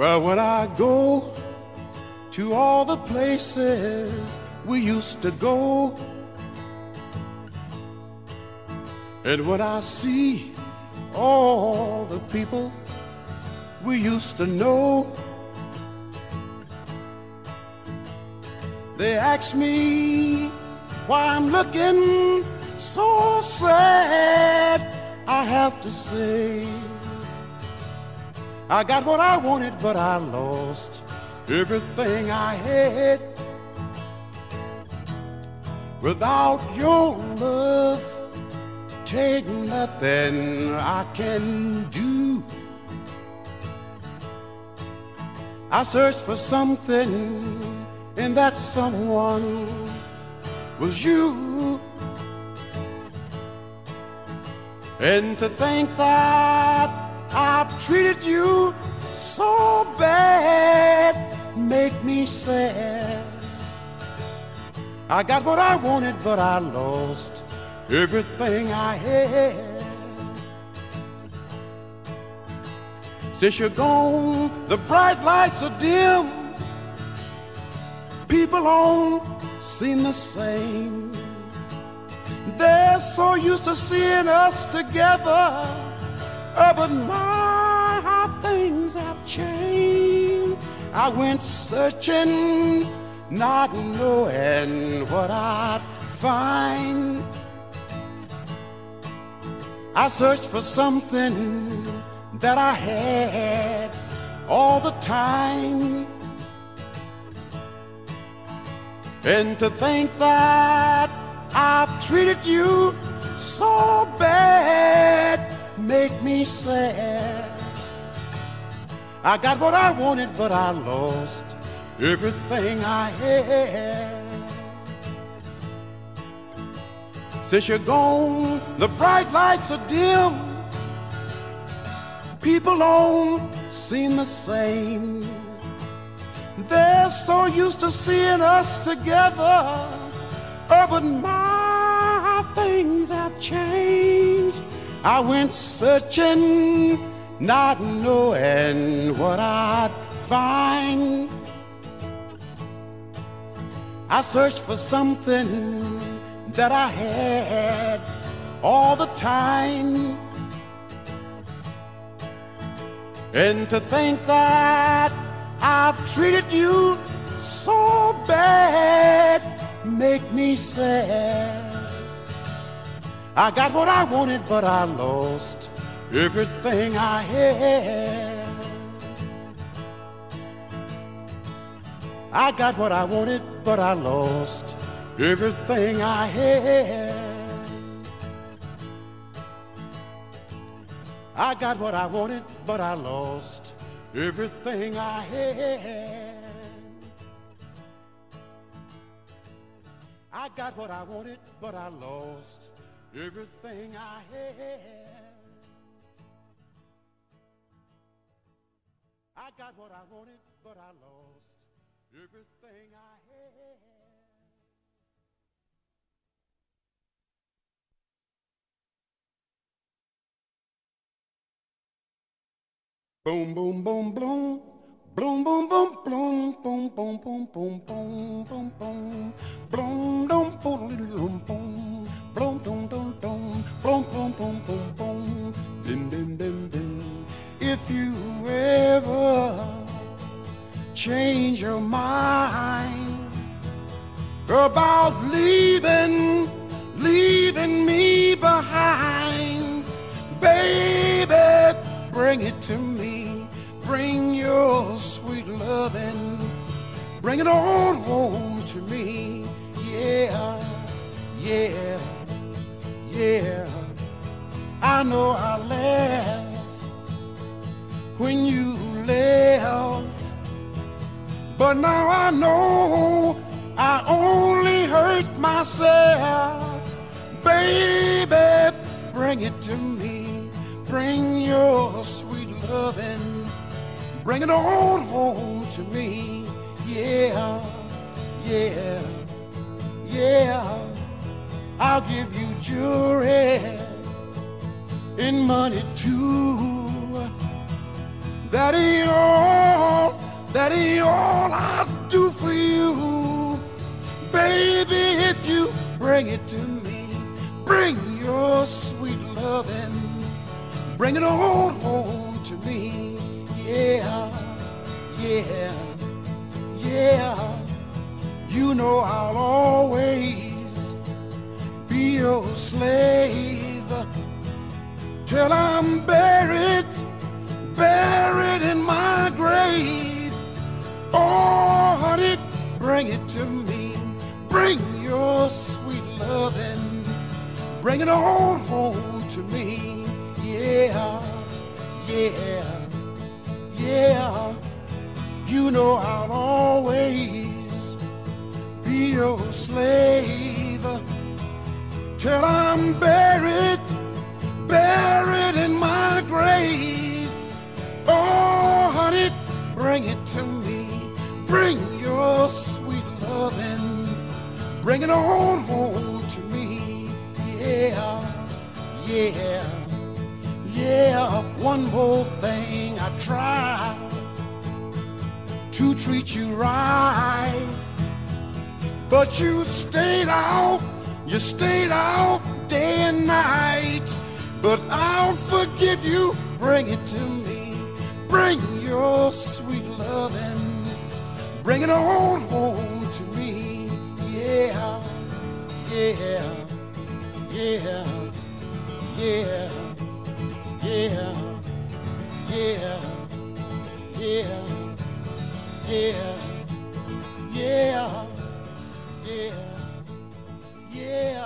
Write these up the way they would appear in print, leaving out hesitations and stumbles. Where would I go? To all the places we used to go. And would I see all the people we used to know? They ask me why I'm looking so sad. I have to say I got what I wanted, but I lost everything I had. Without your love, take nothing I can do. I searched for something, and that someone was you. And to think that I've treated you so bad make me sad. I got what I wanted, but I lost everything I had. Since you're gone, the bright lights are dim. People don't seem the same. They're so used to seeing us together. But my, how things have changed. I went searching, not knowing what I'd find. I searched for something that I had all the time. And to think that I've treated you so bad make me sad. I got what I wanted, but I lost everything I had. Since you're gone, the bright lights are dim. People don't seem the same. They're so used to seeing us together. But my, things have changed. I went searching, not knowing what I'd find. I searched for something that I had all the time. And to think that I've treated you so bad make me sad. I got what I wanted, but I lost everything I had. I got what I wanted, but I lost everything I had. I got what I wanted, but I lost everything I had. I got what I wanted, but I lost everything I had. I got what I wanted, but I lost everything I had. Boom, boom, boom, boom. Boom, boom, boom, boom, boom, boom, boom, boom, boom, boom, boom. Boom, boom, boom, boom. Blom dum dum dum, blom blom blom blom blom, din din din din. If you ever change your mind about leaving me behind, baby, bring it to me. Bring your sweet loving, bring it on home to me. Yeah, yeah. Yeah, I know I left when you left, but now I know I only hurt myself. Baby, bring it to me. Bring your sweet loving. Bring it on home to me. Yeah, yeah, yeah. I'll give you jewelry and money too. That is all. That ain't all I do for you, baby. If you bring it to me, bring your sweet loving, bring it all home to me. Yeah, yeah, yeah. You know I'll always be your slave till I'm buried, buried in my grave. Oh, honey, bring it to me. Bring your sweet loving, bring it all home to me. Yeah, yeah, yeah. You know I'll always be your slave till I'm buried, buried in my grave. Oh, honey, bring it to me. Bring your sweet loving, bring it all home to me. Yeah, yeah, yeah. One more thing, I try to treat you right, but you stayed out day and night. But I'll forgive you, bring it to me. Bring your sweet loving, bring it all home to me. Yeah, yeah, yeah, yeah, yeah, yeah, yeah, yeah, yeah, yeah, yeah, yeah.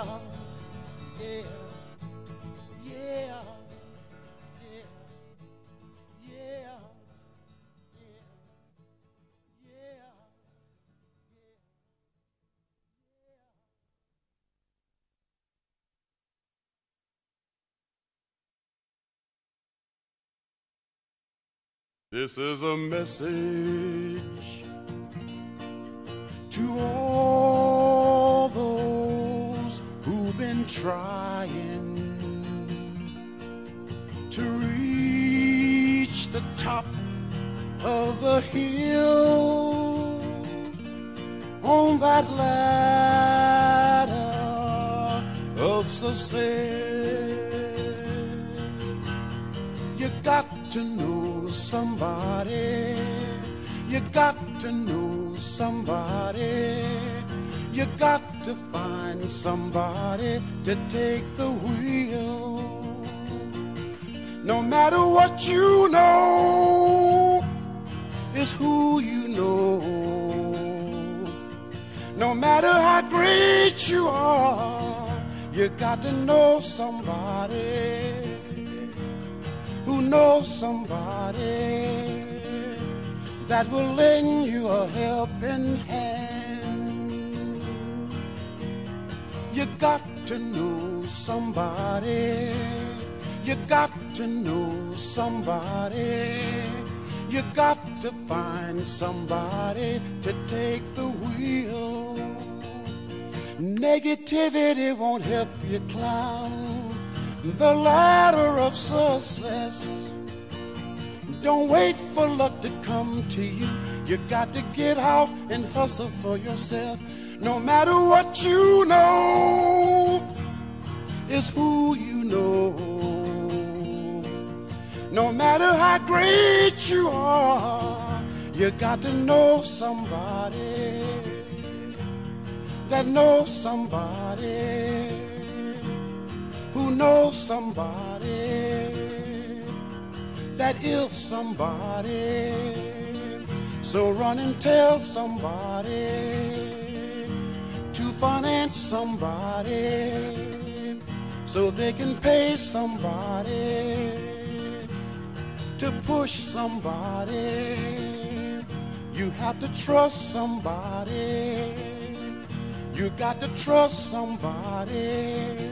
This is a message to all those who've been trying to reach the top of the hill. On that ladder of success, you got to know somebody, you got to know somebody, you got to find somebody to take the wheel. No matter what you know, is who you know. No matter how great you are, you got to know somebody who knows somebody that will lend you a helping hand. You got to know somebody, you got to know somebody, you got to find somebody to take the wheel. Negativity won't help you climb the ladder of success. Don't wait for luck to come to you. You got to get out and hustle for yourself. No matter what you know, is who you know. No matter how great you are, you got to know somebody that knows somebody who knows somebody that is somebody. So run and tell somebody to finance somebody so they can pay somebody to push somebody. You have to trust somebody. You got to trust somebody.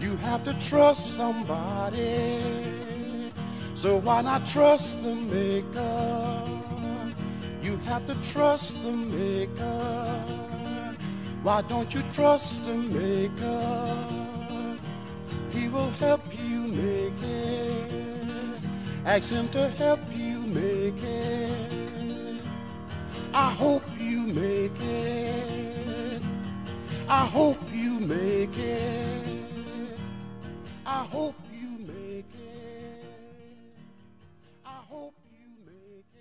You have to trust somebody. So why not trust the maker? You have to trust the maker. Why don't you trust the maker? He will help you make it. Ask him to help you make it. I hope you make it. I hope you make it. I hope you make it. I hope you make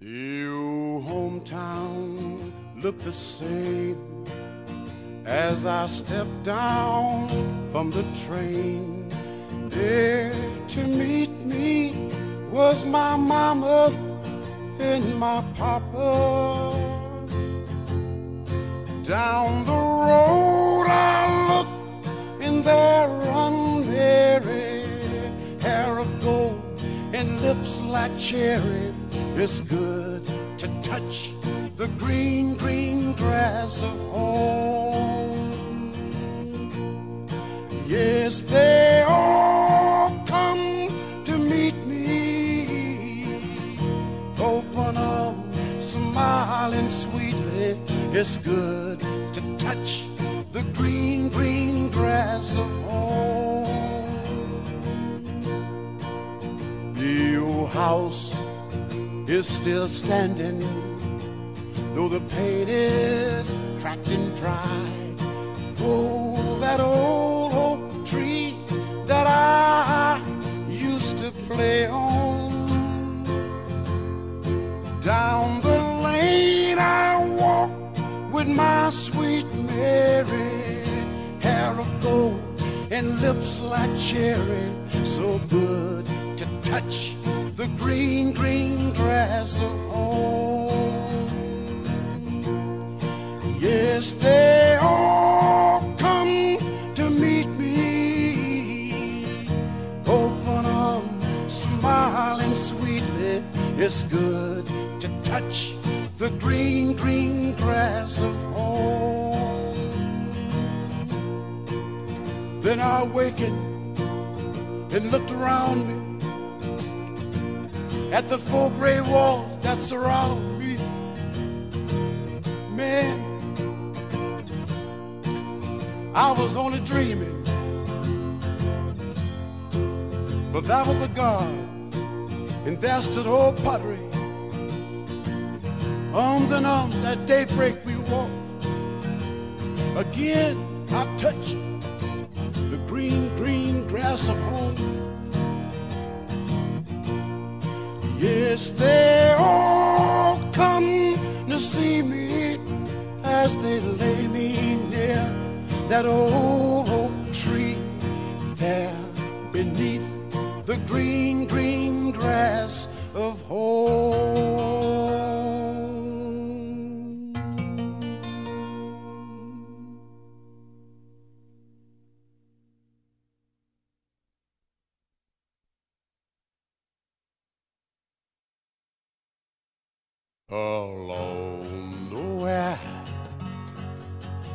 it. Your hometown looked the same as I stepped down from the train. There to meet me was my mama and my papa. Down the road I looked in their unmarried, hair of gold and lips like cherry. It's good to touch the green, green grass of home. Yes, they all come to meet me, open arms, smiling sweetly. It's good to touch the green, green grass of home. The old house is still standing, though the paint is cracked and dried. Oh, that old oak tree that I used to play on. Down the lane I walk with my sweet Mary, hair of gold and lips like cherry. So good to touch the green, green grass of home. Yes, they all come to meet me, open arms, smiling sweetly. It's good to touch the green, green grass of home. Then I wakened and looked around me at the four gray walls that surround me. Man, I was only dreaming, but that was a God, and there stood old pottery. Arms and arms, at daybreak we walked. Again, I touched the green, green grass of home. Yes, they all come to see me as they lay me near that old oak tree there beneath the green, green grass of home. Along the way,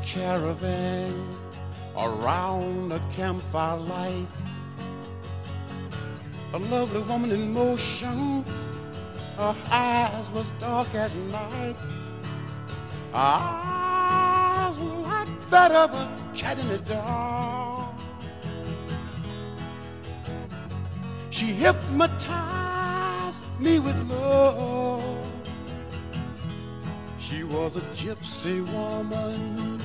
caravan around a campfire light, a lovely woman in motion, her eyes was dark as night. Her eyes were like that of a cat in the dark. She hypnotized me with love. She was a gypsy woman.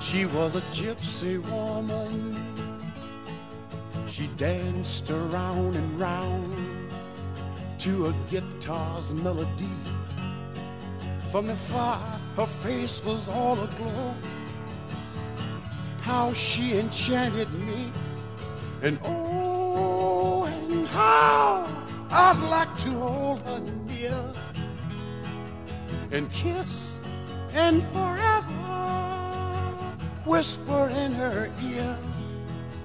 She was a gypsy woman. She danced around and round to a guitar's melody. From the fire, her face was all aglow. How she enchanted me, and oh, and how I'd like to hold her near and kiss and forever whisper in her ear,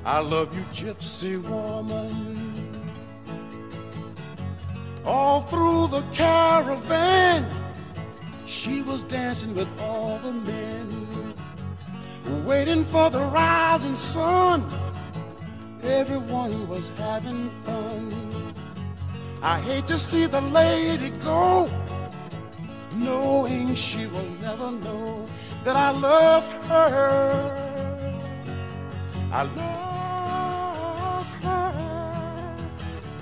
I love you, gypsy woman. All through the caravan, she was dancing with all the men, waiting for the rising sun. Everyone was having fun. I hate to see the lady go, knowing she will never know that I love her. I love her.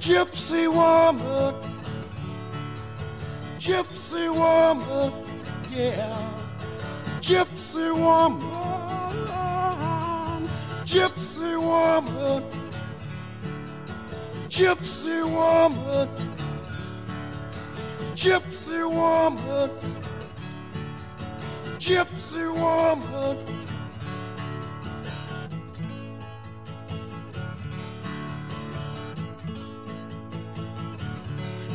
Gypsy woman, gypsy woman, yeah. Gypsy woman, gypsy woman, gypsy woman, gypsy woman, gypsy woman.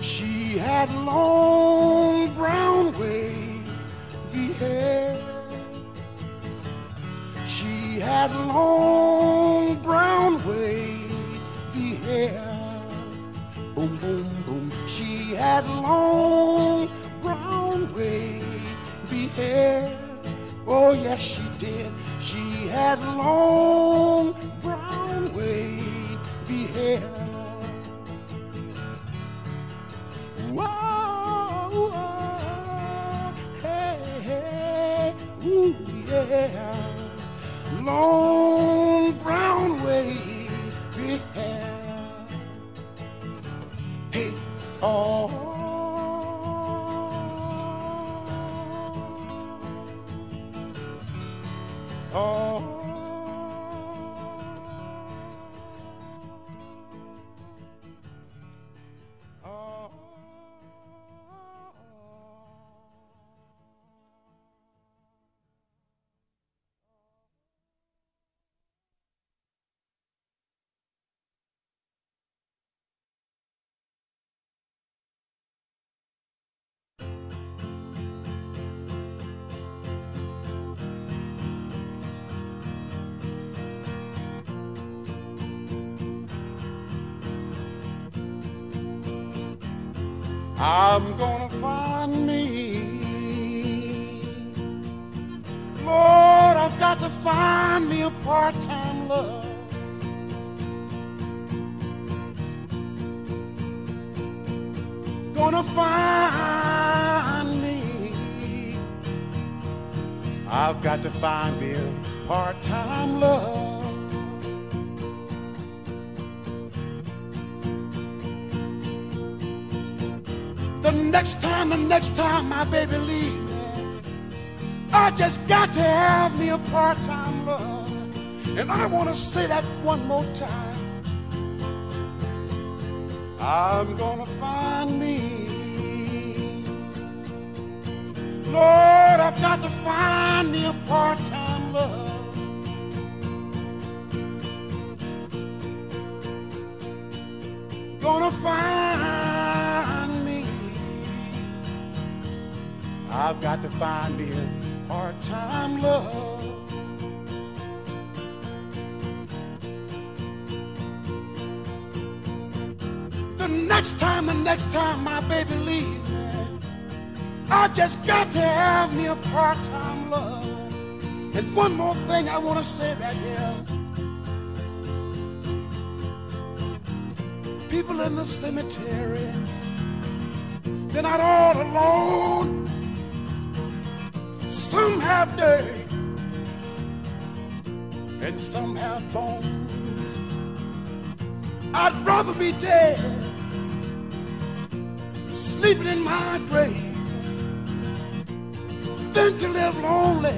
She had long brown wavy hair. She had long brown wavy hair. Boom, boom, boom. She had long brown wavy hair. Oh, yes, she did. She had long brown wavy hair. Yeah. Long brown wavy hair. Hey, oh. Oh. I'm gonna find me, Lord, I've got to find me a part-time love. Gonna find me, I've got to find me a part-time love. The next time my baby leaves me, I just got to have me a part-time love. And I want to say that one more time. I'm gonna find me, Lord, I've got to find me a part-time love. Gonna find, I've got to find me a part-time love. The next time my baby leaves me, I just got to have me a part-time love. And one more thing I want to say right here. People in the cemetery, they're not all alone. Some have dirt, and some have bones. I'd rather be dead, sleeping in my grave, than to live lonely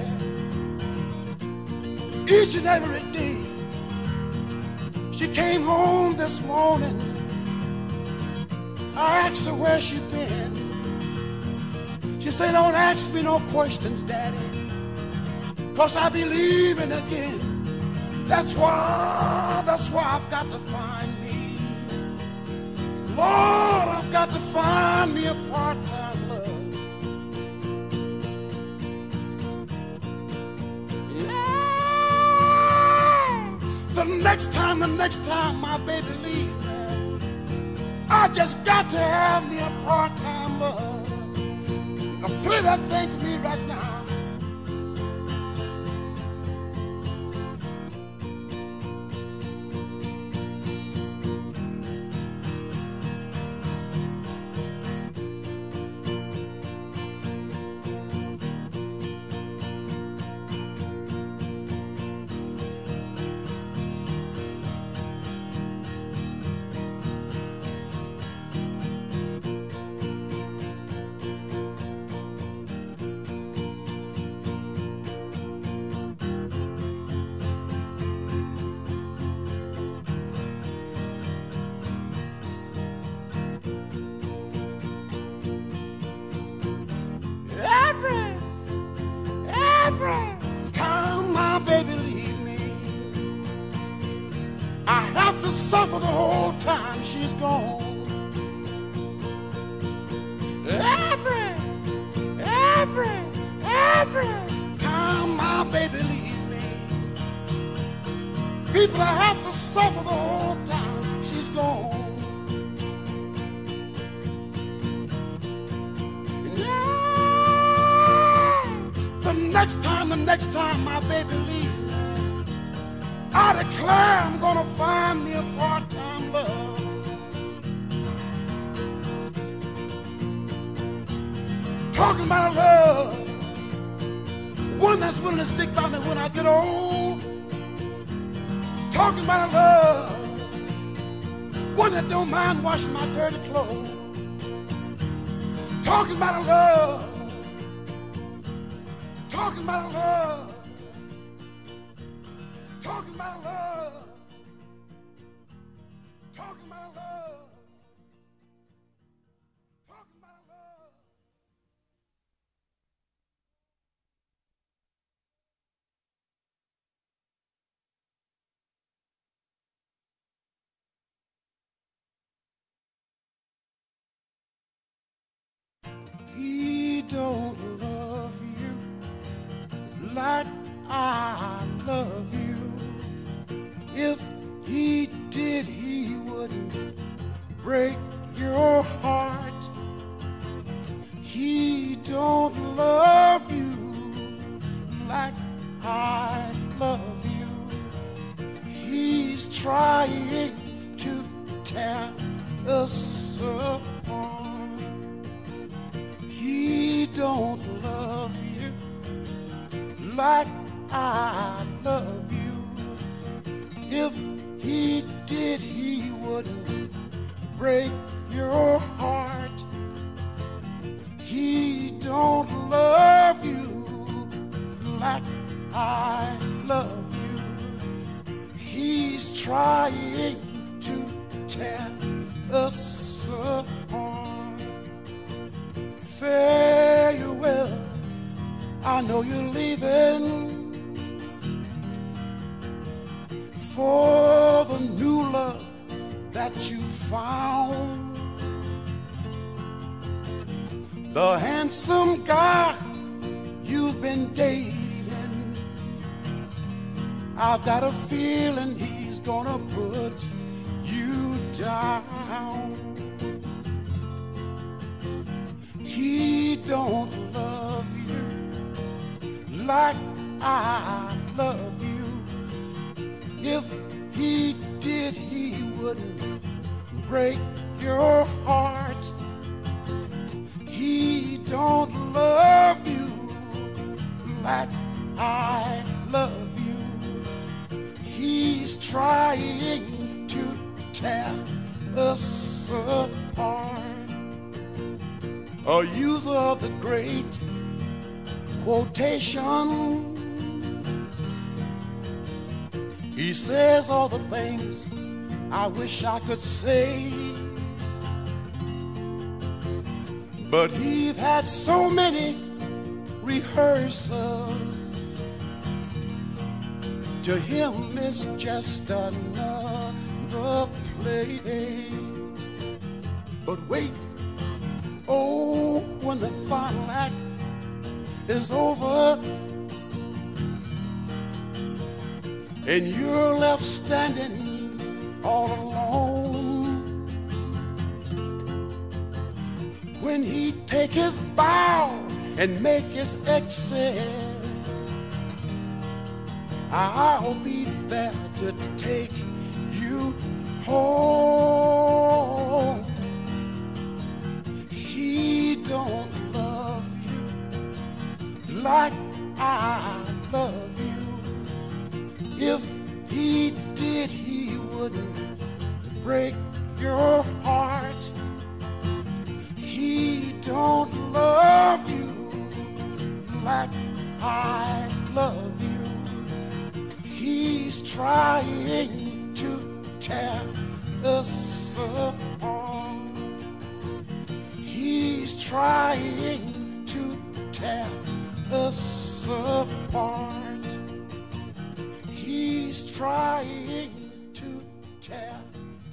each and every day. She came home this morning, I asked her where she'd been. She said, don't ask me no questions, Daddy, 'cause I be leaving again. That's why I've got to find me, Lord, I've got to find me a part-time love. Yeah. The next time my baby leaves me, I just got to have me a part-time love. Now play that thing for me right now. she's gone. Every time my baby leaves me, people have to suffer the whole time she's gone. The next time my baby leaves, I declare I'm gonna find me a part-time love. Talking about a love, one that's willing to stick by me when I get old. Talking about a love, one that don't mind washing my dirty clothes. Talking about a love. Talking about love, talking about love, talking about love. He don't love you like I love you. If he did, he wouldn't break your heart. He don't love you like I love you. He's trying to tear us apart. He don't love you like I love you. If he did, he wouldn't break your heart. He don't love you like I love you. He's trying to tear us apart. Farewell, I know you're leaving for the new love that you found. The handsome guy you've been dating, I've got a feeling he's gonna put you down. He don't love you like I love you. If he did, he wouldn't break your heart. He don't love you like I love you. He's trying to tear us apart. A user of the great quotation, he says all the things I wish I could say, but he've had so many rehearsals. To him it's just another play. But wait, oh, when the final act is over and you're left standing all alone, when he take his bow and make his exit, I'll be there to take you home. He don't love you like I love you. If he did, he wouldn't break your heart. He don't love you like I love you. He's trying to tear us apart. He's trying to tear us apart. He's trying to tear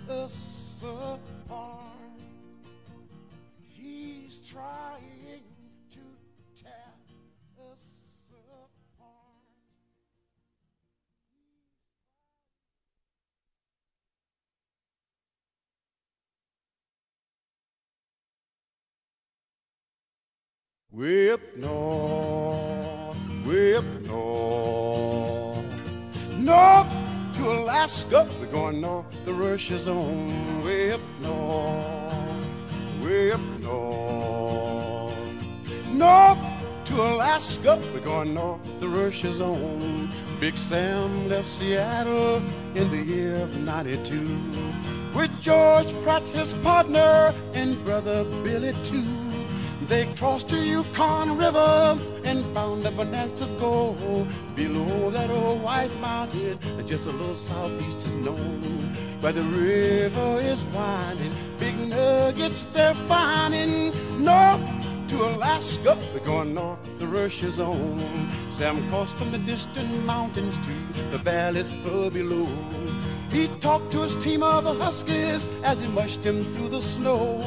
us apart. trying to tear us apart. Way up north to Alaska. We're going north, the rush is on. Way up north, north to Alaska. We're going north, the rush is on. Big Sam left Seattle in the year of 92 with George Pratt, his partner, and brother Billy too. They crossed the Yukon River and found a bonanza of gold below that old white mountain. Just a little southeast is known, where the river is winding. Big nuggets they're finding. North to Alaska, we're going north, the rush is on. Sam crossed from the distant mountains to the valleys far below. He talked to his team of the Huskies as he mushed him through the snow.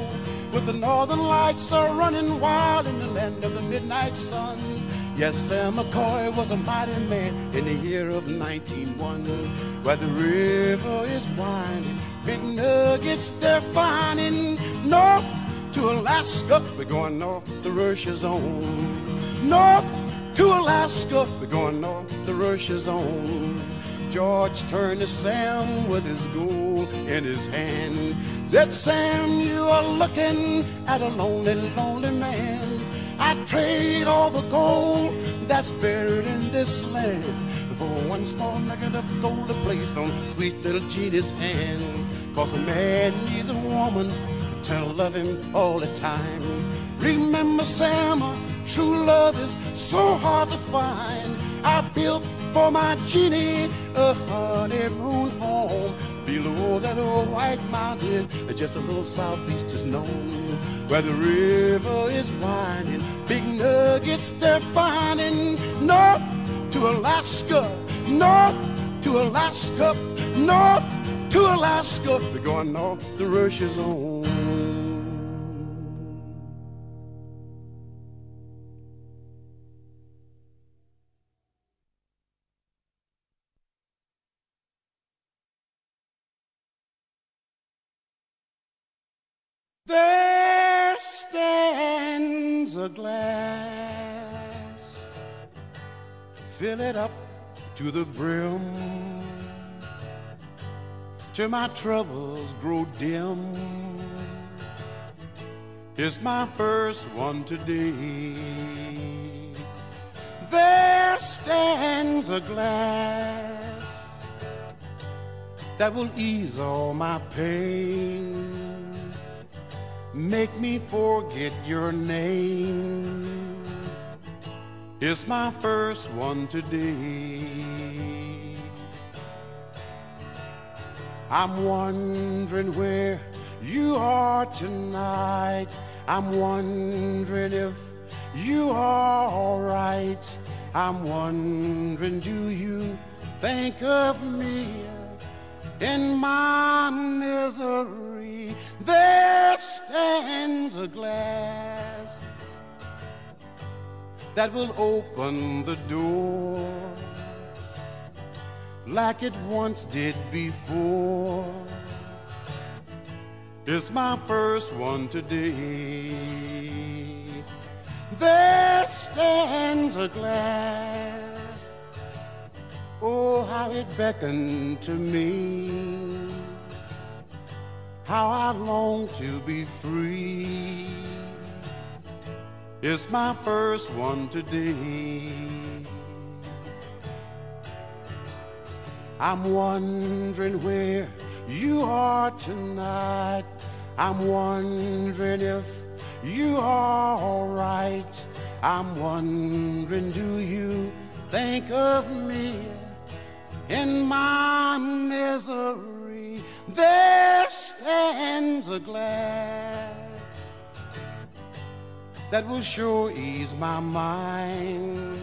With the northern lights are running wild in the land of the midnight sun. Yes, Sam McCoy was a mighty man in the year of 1901. Where the river is winding, big nuggets they're finding. North to Alaska, we're going north, the rush is on. North to Alaska, we're going north, the rush is on. George turned to Sam with his gold in his hand. Said, Sam, you are looking at a lonely, lonely man. I trade all the gold that's buried in this land for one small nugget of gold to place on sweet little Jeannie's hand. Cause a man needs a woman to love him all the time. Remember, Sam, true love is so hard to find. I built for my Jeannie a honeymoon home below that old white mountain. Just a little southeast is known, where the river is winding. Big nuggets they're finding. North to Alaska, north to Alaska, north to Alaska. They're going north, the rush is on. There stands a glass, fill it up to the brim, till my troubles grow dim. It's my first one today. There stands a glass that will ease all my pain, make me forget your name. It's my first one today. I'm wondering where you are tonight. I'm wondering if you are all right. I'm wondering, do you think of me in my misery? There stands a glass that will open the door like it once did before. It's my first one today. There stands a glass, oh, how it beckoned to me, how I long to be free. It's my first one today. I'm wondering where you are tonight. I'm wondering if you are all right. I'm wondering, do you think of me in my misery? There stands a glass that will sure ease my mind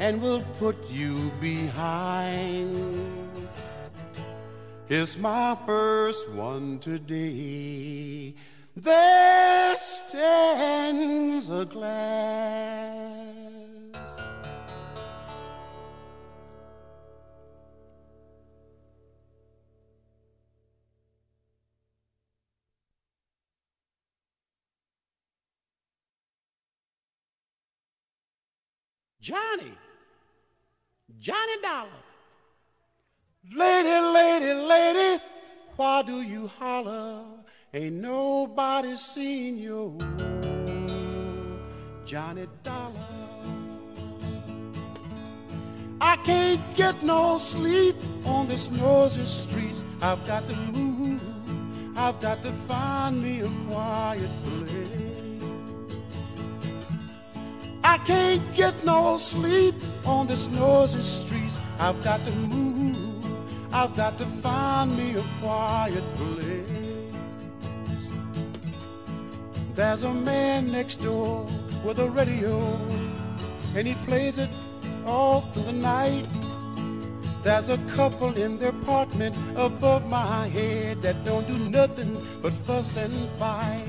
and will put you behind. It's my first one today. There stands a glass Johnny Dollar. Lady, why do you holler? Ain't nobody seen you, Johnny Dollar. I can't get no sleep on this noisy street. I've got to move, I've got to find me a quiet place. I can't get no sleep on this noisy street. I've got to move, I've got to find me a quiet place. There's a man next door with a radio, and he plays it all through the night. There's a couple in their apartment above my head that don't do nothing but fuss and fight.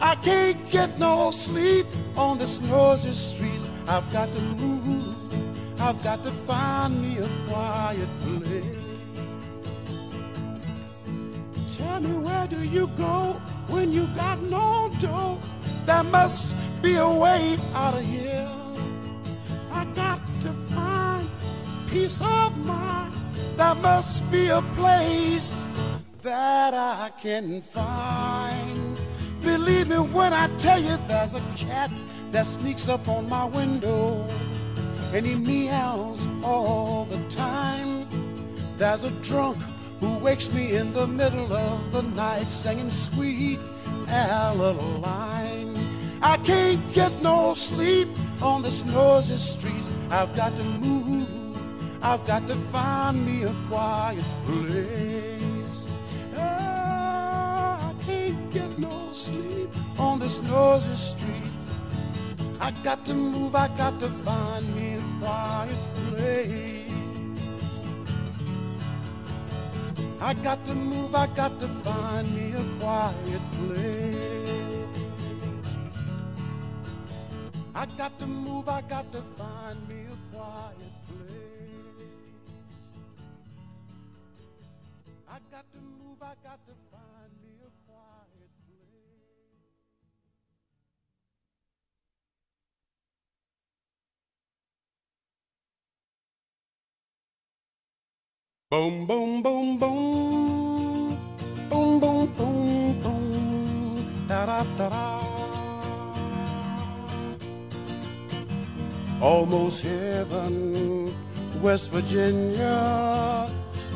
I can't get no sleep on this noisy street. I've got to move, I've got to find me a quiet place. Tell me, where do you go when you got no dough? There must be a way out of here. I got to find peace of mind. There must be a place that I can find. Believe me when I tell you, there's a cat that sneaks up on my window, and he meows all the time. There's a drunk who wakes me in the middle of the night singing sweet Adeline. I can't get no sleep on this noisy street. I've got to move, I've got to find me a quiet place. Oh, I can't get no sleep on this noisy street. I got to move, I got to find me a quiet place. I got to move, I got to find me a quiet place. I got to move, I got to find me a quiet place. I got to move, I got to find me a quiet place. Boom, boom, boom, boom. Almost heaven, West Virginia,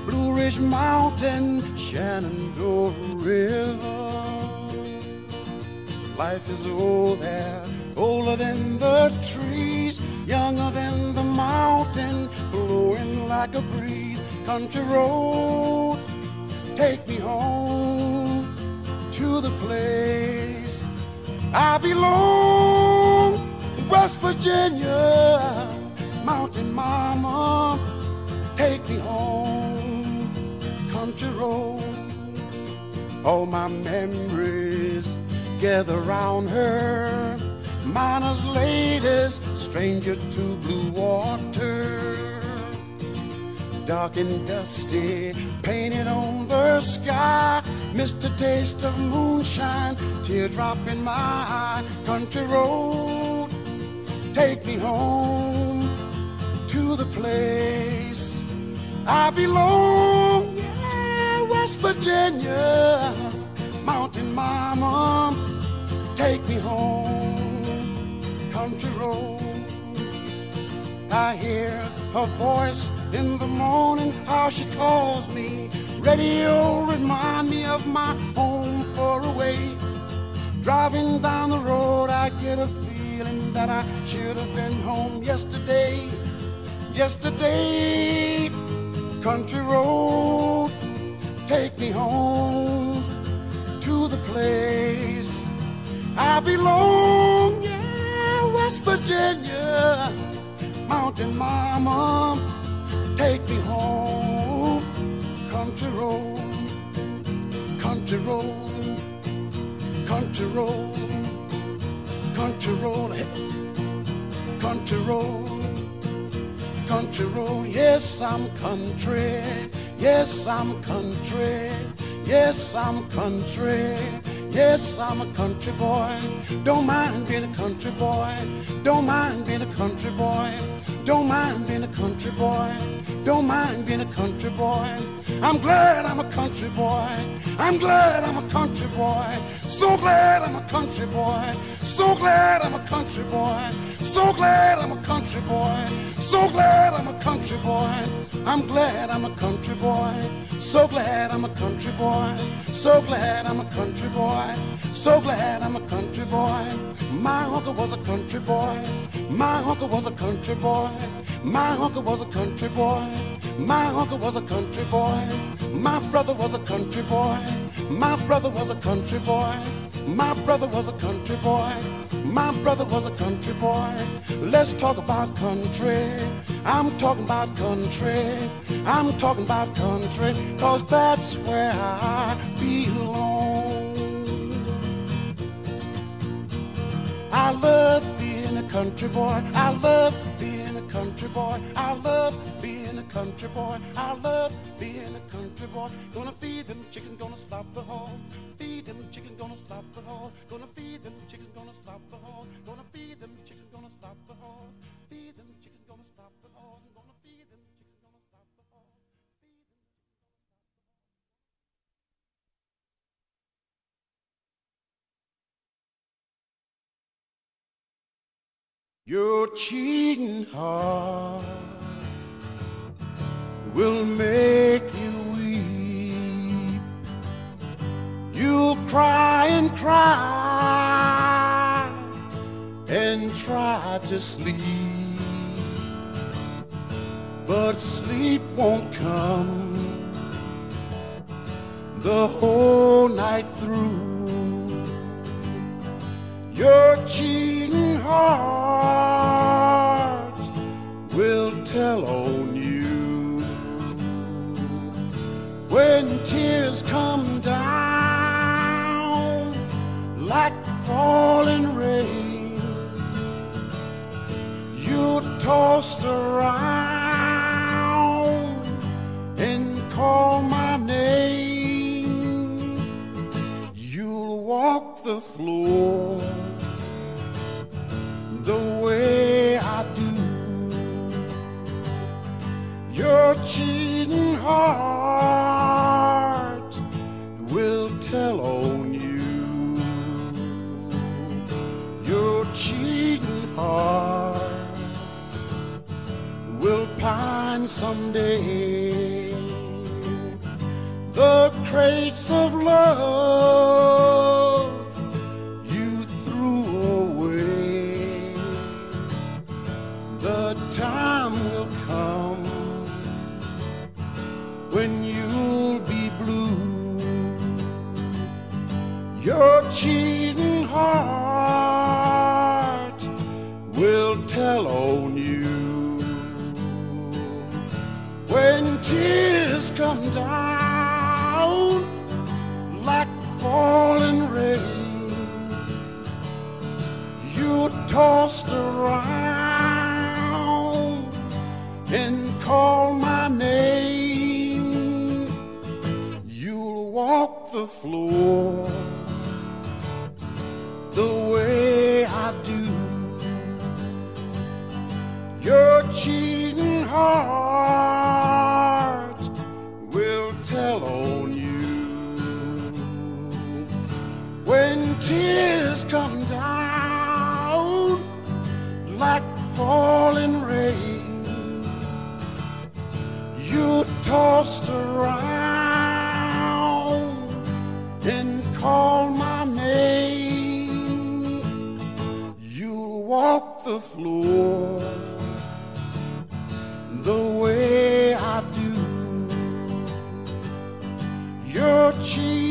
Blue Ridge Mountain, Shenandoah River. Life is old there, older than the trees, younger than the mountain, blowing like a breeze. Country road, take me home to the place I belong. West Virginia, mountain mama, take me home. Country road, all my memories gather round her. Miner's latest, stranger to blue water. Dark and dusty, painted on the sky, missed a taste of moonshine, teardrop in my eye. Country road, take me home to the place I belong. Yeah, West Virginia, mountain mama, take me home. Country road, I hear her voice in the morning, how she calls me. Radio remind me of my home far away. Driving down the road, I get a feeling that I should have been home yesterday. Yesterday, country road, take me home to the place I belong. Yeah, West Virginia, mountain mama, take me home. Country road, country road, country road, country road, country road. Yes, I'm country. Yes, I'm country. Yes, I'm country. Yes, I'm a country boy. Don't mind being a country boy. Don't mind being a country boy. Don't mind being a country boy. Don't mind being a country boy. I'm glad I'm a country boy. I'm glad I'm a country boy. So glad I'm a country boy. So glad I'm a country boy. So glad I'm a country boy. So glad I'm a country boy. I'm glad I'm a country boy. So glad I'm a country boy. So glad I'm a country boy. So glad I'm a country boy. My uncle was a country boy. My uncle was a country boy. My uncle was a country boy. My uncle was a country boy. My brother was a country boy. My brother was a country boy. My brother was a country boy. My brother was a country boy. Let's talk about country. I'm talking about country. I'm talking about country. 'Cause that's where I belong. I love being a country boy. I love being a country boy. I love being a country boy. I love being a country boy. Gonna feed them chickens, gonna stop the hole. Feed them chickens, gonna stop the hole. Gonna feed them chickens, gonna stop the hole. Gonna feed them chickens, gonna stop the hole. Feed them chickens, gonna stop the hole. Gonna feed them chickens, gonna stop the hole. Your cheating heart will make you weep. You'll cry and cry and try to sleep, but sleep won't come the whole night through. Your cheating heart will tell on you. When tears come down like falling rain, you're tossed around and call my name. You'll walk the floor the way I do. Your cheating heart will tell on you. Your cheating heart will pine someday. The crates of love you threw away, the time will come when you'll be blue. Your cheating heart will tell on you. When tears come down like falling rain, you're tossed around and call my name. You'll walk the floor the way I do. Your cheating heart will tell on you. When tears come down like falling rain, you're tossed around and call my name. You'll walk the floor the way I do. Your cheek